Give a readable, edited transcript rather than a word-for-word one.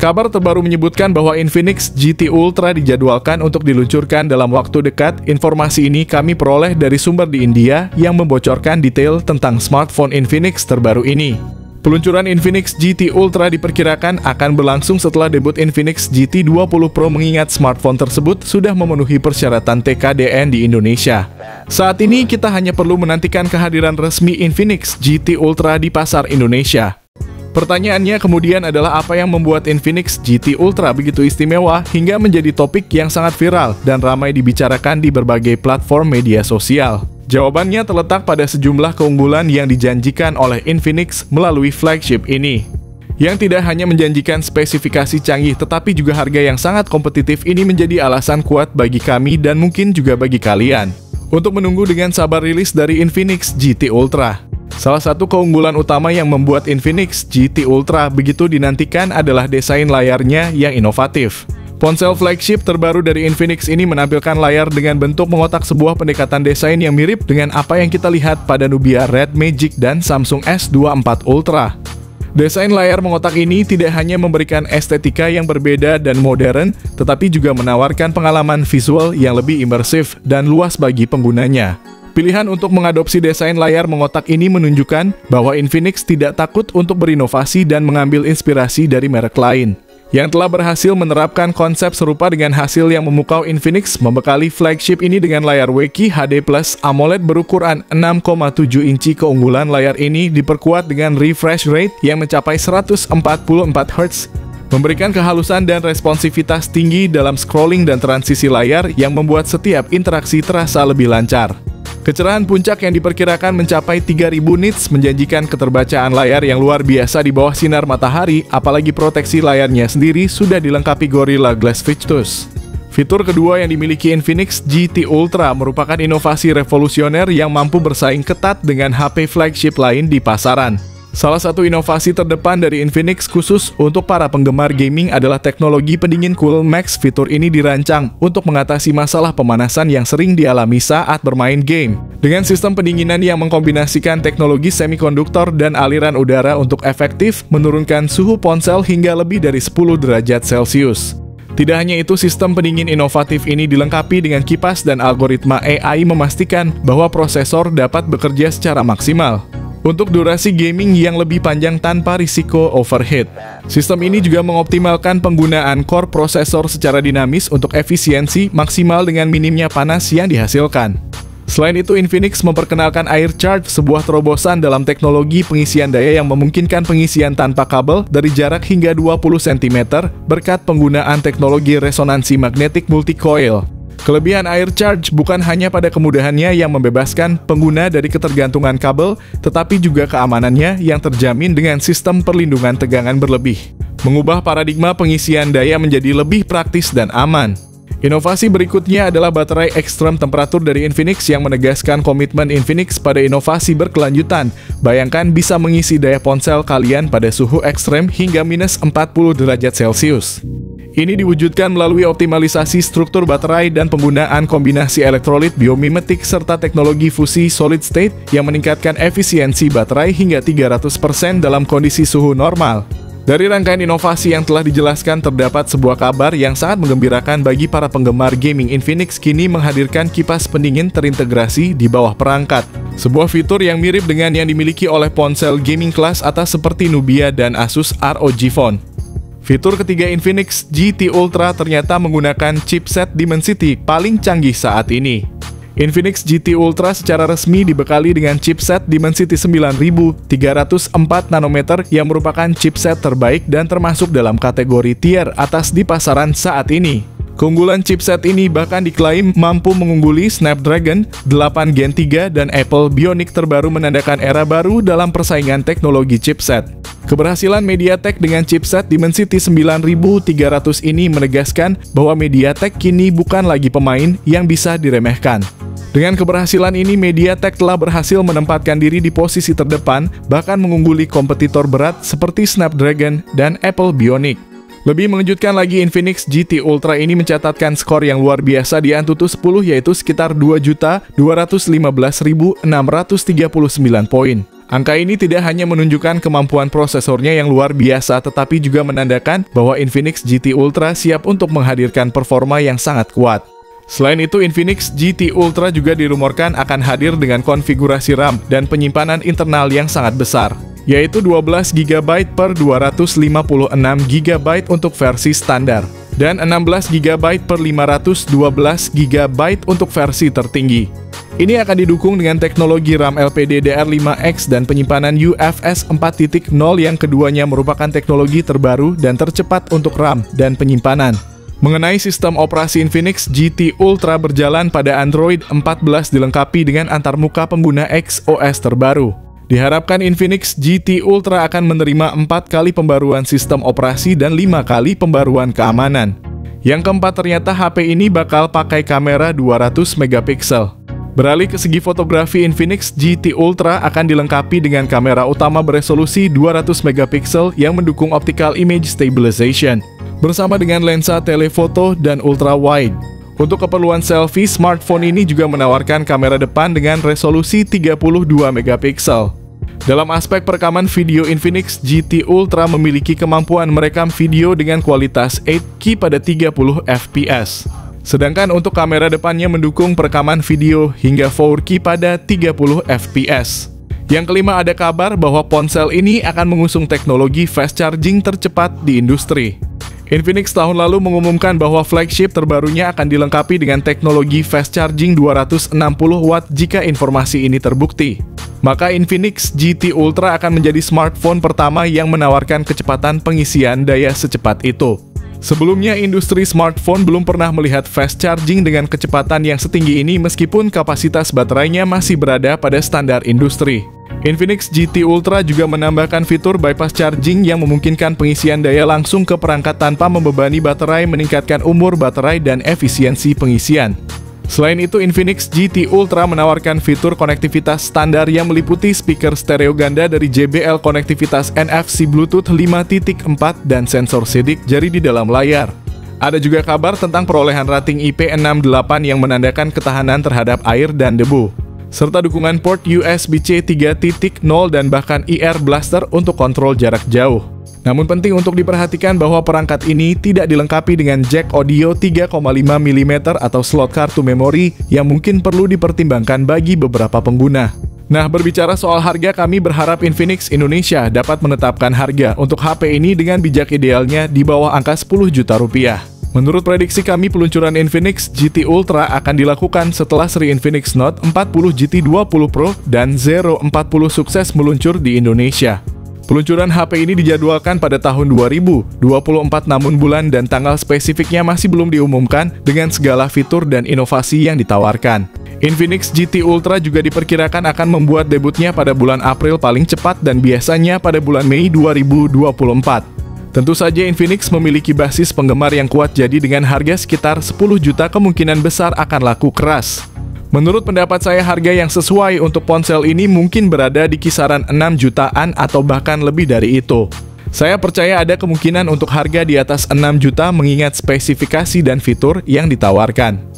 Kabar terbaru menyebutkan bahwa Infinix GT Ultra dijadwalkan untuk diluncurkan dalam waktu dekat. Informasi ini kami peroleh dari sumber di India yang membocorkan detail tentang smartphone Infinix terbaru ini. Peluncuran Infinix GT Ultra diperkirakan akan berlangsung setelah debut Infinix GT 20 Pro mengingat smartphone tersebut sudah memenuhi persyaratan TKDN di Indonesia. Saat ini kita hanya perlu menantikan kehadiran resmi Infinix GT Ultra di pasar Indonesia. Pertanyaannya kemudian adalah apa yang membuat Infinix GT Ultra begitu istimewa hingga menjadi topik yang sangat viral dan ramai dibicarakan di berbagai platform media sosial. Jawabannya terletak pada sejumlah keunggulan yang dijanjikan oleh Infinix melalui flagship ini. Yang tidak hanya menjanjikan spesifikasi canggih tetapi juga harga yang sangat kompetitif ini menjadi alasan kuat bagi kami dan mungkin juga bagi kalian untuk menunggu dengan sabar rilis dari Infinix GT Ultra. Salah satu keunggulan utama yang membuat Infinix GT Ultra begitu dinantikan adalah desain layarnya yang inovatif. Ponsel flagship terbaru dari Infinix ini menampilkan layar dengan bentuk mengotak, sebuah pendekatan desain yang mirip dengan apa yang kita lihat pada Nubia Red Magic dan Samsung S24 Ultra. Desain layar mengotak ini tidak hanya memberikan estetika yang berbeda dan modern, tetapi juga menawarkan pengalaman visual yang lebih imersif dan luas bagi penggunanya. Pilihan untuk mengadopsi desain layar mengotak ini menunjukkan bahwa Infinix tidak takut untuk berinovasi dan mengambil inspirasi dari merek lain yang telah berhasil menerapkan konsep serupa dengan hasil yang memukau. Infinix membekali flagship ini dengan layar WQHD Plus AMOLED berukuran 6,7 inci. Keunggulan layar ini diperkuat dengan refresh rate yang mencapai 144 Hz, memberikan kehalusan dan responsivitas tinggi dalam scrolling dan transisi layar yang membuat setiap interaksi terasa lebih lancar. Kecerahan puncak yang diperkirakan mencapai 3000 nits menjanjikan keterbacaan layar yang luar biasa di bawah sinar matahari, apalagi proteksi layarnya sendiri sudah dilengkapi Gorilla Glass Victus. Fitur kedua yang dimiliki Infinix GT Ultra merupakan inovasi revolusioner yang mampu bersaing ketat dengan HP flagship lain di pasaran. Salah satu inovasi terdepan dari Infinix khusus untuk para penggemar gaming adalah teknologi pendingin Cool Max. Fitur ini dirancang untuk mengatasi masalah pemanasan yang sering dialami saat bermain game, dengan sistem pendinginan yang mengkombinasikan teknologi semikonduktor dan aliran udara untuk efektif menurunkan suhu ponsel hingga lebih dari 10 derajat Celcius. Tidak hanya itu, sistem pendingin inovatif ini dilengkapi dengan kipas dan algoritma AI memastikan bahwa prosesor dapat bekerja secara maksimal untuk durasi gaming yang lebih panjang tanpa risiko overheat. Sistem ini juga mengoptimalkan penggunaan core prosesor secara dinamis untuk efisiensi maksimal dengan minimnya panas yang dihasilkan. Selain itu, Infinix memperkenalkan Air Charge, sebuah terobosan dalam teknologi pengisian daya yang memungkinkan pengisian tanpa kabel dari jarak hingga 20 cm berkat penggunaan teknologi resonansi magnetik multi-coil. Kelebihan Air Charge bukan hanya pada kemudahannya yang membebaskan pengguna dari ketergantungan kabel, tetapi juga keamanannya yang terjamin dengan sistem perlindungan tegangan berlebih, mengubah paradigma pengisian daya menjadi lebih praktis dan aman. Inovasi berikutnya adalah baterai ekstrem temperatur dari Infinix yang menegaskan komitmen Infinix pada inovasi berkelanjutan. Bayangkan bisa mengisi daya ponsel kalian pada suhu ekstrem hingga minus 40 derajat Celcius. Ini diwujudkan melalui optimalisasi struktur baterai dan penggunaan kombinasi elektrolit biomimetik serta teknologi fusi solid state yang meningkatkan efisiensi baterai hingga 300% dalam kondisi suhu normal. Dari rangkaian inovasi yang telah dijelaskan, terdapat sebuah kabar yang sangat menggembirakan bagi para penggemar gaming. Infinix kini menghadirkan kipas pendingin terintegrasi di bawah perangkat, sebuah fitur yang mirip dengan yang dimiliki oleh ponsel gaming kelas atas seperti Nubia dan Asus ROG Phone. Fitur ketiga Infinix GT Ultra ternyata menggunakan chipset Dimensity paling canggih saat ini. Infinix GT Ultra secara resmi dibekali dengan chipset Dimensity 9304nm yang merupakan chipset terbaik dan termasuk dalam kategori tier atas di pasaran saat ini. Keunggulan chipset ini bahkan diklaim mampu mengungguli Snapdragon 8 Gen 3 dan Apple Bionic terbaru, menandakan era baru dalam persaingan teknologi chipset. Keberhasilan MediaTek dengan chipset Dimensity 9300 ini menegaskan bahwa MediaTek kini bukan lagi pemain yang bisa diremehkan. Dengan keberhasilan ini, MediaTek telah berhasil menempatkan diri di posisi terdepan, bahkan mengungguli kompetitor berat seperti Snapdragon dan Apple Bionic. Lebih mengejutkan lagi, Infinix GT Ultra ini mencatatkan skor yang luar biasa di AnTuTu 10, yaitu sekitar 2.215.639 poin. Angka ini tidak hanya menunjukkan kemampuan prosesornya yang luar biasa, tetapi juga menandakan bahwa Infinix GT Ultra siap untuk menghadirkan performa yang sangat kuat. Selain itu, Infinix GT Ultra juga dirumorkan akan hadir dengan konfigurasi RAM dan penyimpanan internal yang sangat besar, yaitu 12 GB per 256 GB untuk versi standar, dan 16 GB per 512 GB untuk versi tertinggi. Ini akan didukung dengan teknologi RAM LPDDR5X dan penyimpanan UFS 4.0 yang keduanya merupakan teknologi terbaru dan tercepat untuk RAM dan penyimpanan. Mengenai sistem operasi, Infinix GT Ultra berjalan pada Android 14 dilengkapi dengan antarmuka pengguna XOS terbaru. Diharapkan Infinix GT Ultra akan menerima 4 kali pembaruan sistem operasi dan 5 kali pembaruan keamanan. Yang keempat, ternyata HP ini bakal pakai kamera 200 MP. Beralih ke segi fotografi, Infinix GT Ultra akan dilengkapi dengan kamera utama beresolusi 200 MP yang mendukung optical image stabilization, bersama dengan lensa telefoto dan ultra-wide. Untuk keperluan selfie, smartphone ini juga menawarkan kamera depan dengan resolusi 32 MP. Dalam aspek perekaman video, Infinix GT Ultra memiliki kemampuan merekam video dengan kualitas 8K pada 30 fps. Sedangkan untuk kamera depannya mendukung perekaman video hingga 4K pada 30 fps. Yang kelima, ada kabar bahwa ponsel ini akan mengusung teknologi fast charging tercepat di industri. Infinix tahun lalu mengumumkan bahwa flagship terbarunya akan dilengkapi dengan teknologi fast charging 260 W. Jika informasi ini terbukti, maka Infinix GT Ultra akan menjadi smartphone pertama yang menawarkan kecepatan pengisian daya secepat itu. Sebelumnya, industri smartphone belum pernah melihat fast charging dengan kecepatan yang setinggi ini meskipun kapasitas baterainya masih berada pada standar industri. Infinix GT Ultra juga menambahkan fitur bypass charging yang memungkinkan pengisian daya langsung ke perangkat tanpa membebani baterai, meningkatkan umur baterai dan efisiensi pengisian. Selain itu, Infinix GT Ultra menawarkan fitur konektivitas standar yang meliputi speaker stereo ganda dari JBL, konektivitas NFC, Bluetooth 5.4, dan sensor sidik jari di dalam layar. Ada juga kabar tentang perolehan rating IP68 yang menandakan ketahanan terhadap air dan debu, serta dukungan port USB-C 3.0 dan bahkan IR blaster untuk kontrol jarak jauh. Namun penting untuk diperhatikan bahwa perangkat ini tidak dilengkapi dengan jack audio 3,5 mm atau slot kartu memori yang mungkin perlu dipertimbangkan bagi beberapa pengguna. Nah, berbicara soal harga, kami berharap Infinix Indonesia dapat menetapkan harga untuk HP ini dengan bijak, idealnya di bawah angka 10 juta rupiah. Menurut prediksi kami, peluncuran Infinix GT Ultra akan dilakukan setelah seri Infinix Note 40 GT 20 Pro dan 040 sukses meluncur di Indonesia. Peluncuran HP ini dijadwalkan pada tahun 2024, namun bulan dan tanggal spesifiknya masih belum diumumkan dengan segala fitur dan inovasi yang ditawarkan. Infinix GT Ultra juga diperkirakan akan membuat debutnya pada bulan April paling cepat dan biasanya pada bulan Mei 2024. Tentu saja Infinix memiliki basis penggemar yang kuat, jadi dengan harga sekitar 10 juta kemungkinan besar akan laku keras. Menurut pendapat saya, harga yang sesuai untuk ponsel ini mungkin berada di kisaran 6 jutaan atau bahkan lebih dari itu. Saya percaya ada kemungkinan untuk harga di atas 6 juta mengingat spesifikasi dan fitur yang ditawarkan.